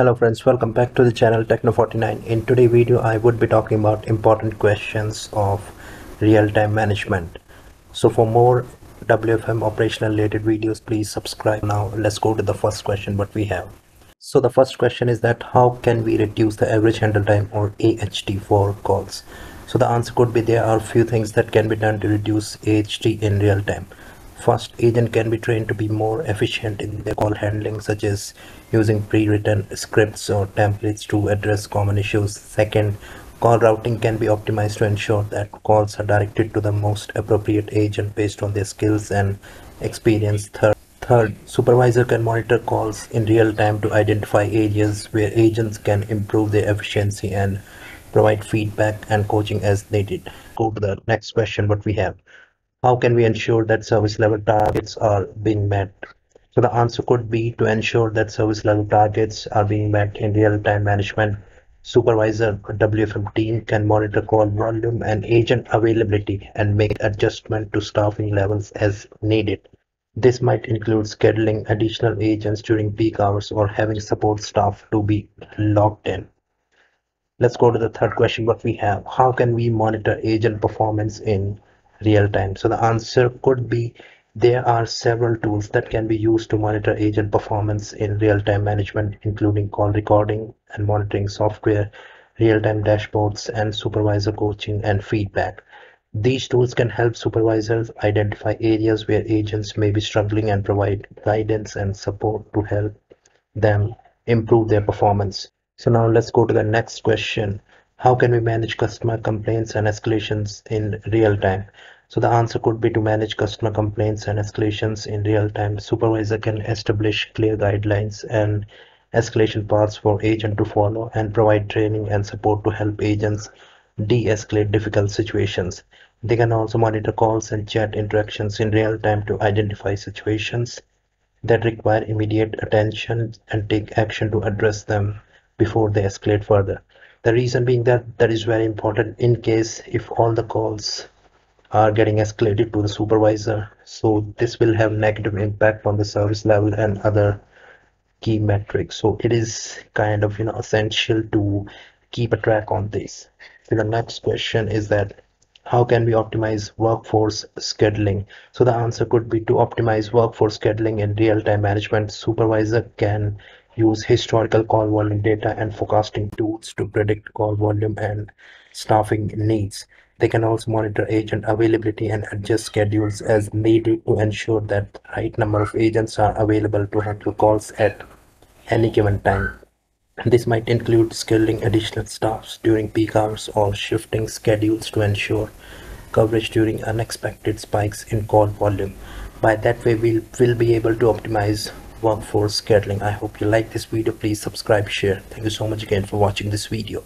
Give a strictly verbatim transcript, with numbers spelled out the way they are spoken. Hello friends, welcome back to the channel Techno forty-nine. In today's video I would be talking about important questions of real-time management. So for more W F M operational related videos, please subscribe. Now let's go to the first question what we have. So the first question is that how can we reduce the average handle time or A H T for calls? So the answer could be there are few things that can be done to reduce A H T in real time. First, agent can be trained to be more efficient in their call handling, such as using pre-written scripts or templates to address common issues. Second, call routing can be optimized to ensure that calls are directed to the most appropriate agent based on their skills and experience. Third, third, supervisor can monitor calls in real time to identify areas where agents can improve their efficiency and provide feedback and coaching as needed. Go to the next question what we have. How can we ensure that service level targets are being met? So the answer could be to ensure that service level targets are being met in real-time management. Supervisor W F M team can monitor call volume and agent availability and make adjustment to staffing levels as needed. This might include scheduling additional agents during peak hours or having support staff to be logged in. Let's go to the third question what we have. How can we monitor agent performance in real time? So the answer could be there are several tools that can be used to monitor agent performance in real-time management, including call recording and monitoring software, real-time dashboards, and supervisor coaching and feedback. These tools can help supervisors identify areas where agents may be struggling and provide guidance and support to help them improve their performance. So now let's go to the next question. How can we manage customer complaints and escalations in real time? So the answer could be to manage customer complaints and escalations in real time. Supervisor can establish clear guidelines and escalation paths for agent to follow and provide training and support to help agents de-escalate difficult situations. They can also monitor calls and chat interactions in real time to identify situations that require immediate attention and take action to address them before they escalate further. The reason being that that is very important in case if all the calls are getting escalated to the supervisor, so this will have negative impact on the service level and other key metrics. So it is kind of, you know, essential to keep a track on this. So the next question is that how can we optimize workforce scheduling? So the answer could be to optimize workforce scheduling in real-time management. Supervisor can use historical call volume data and forecasting tools to predict call volume and staffing needs. They can also monitor agent availability and adjust schedules as needed to ensure that the right number of agents are available to handle calls at any given time. This might include scheduling additional staffs during peak hours or shifting schedules to ensure coverage during unexpected spikes in call volume. By that way, we will be able to optimize workforce scheduling. I hope you like this video. Please subscribe, share. Thank you so much again for watching this video.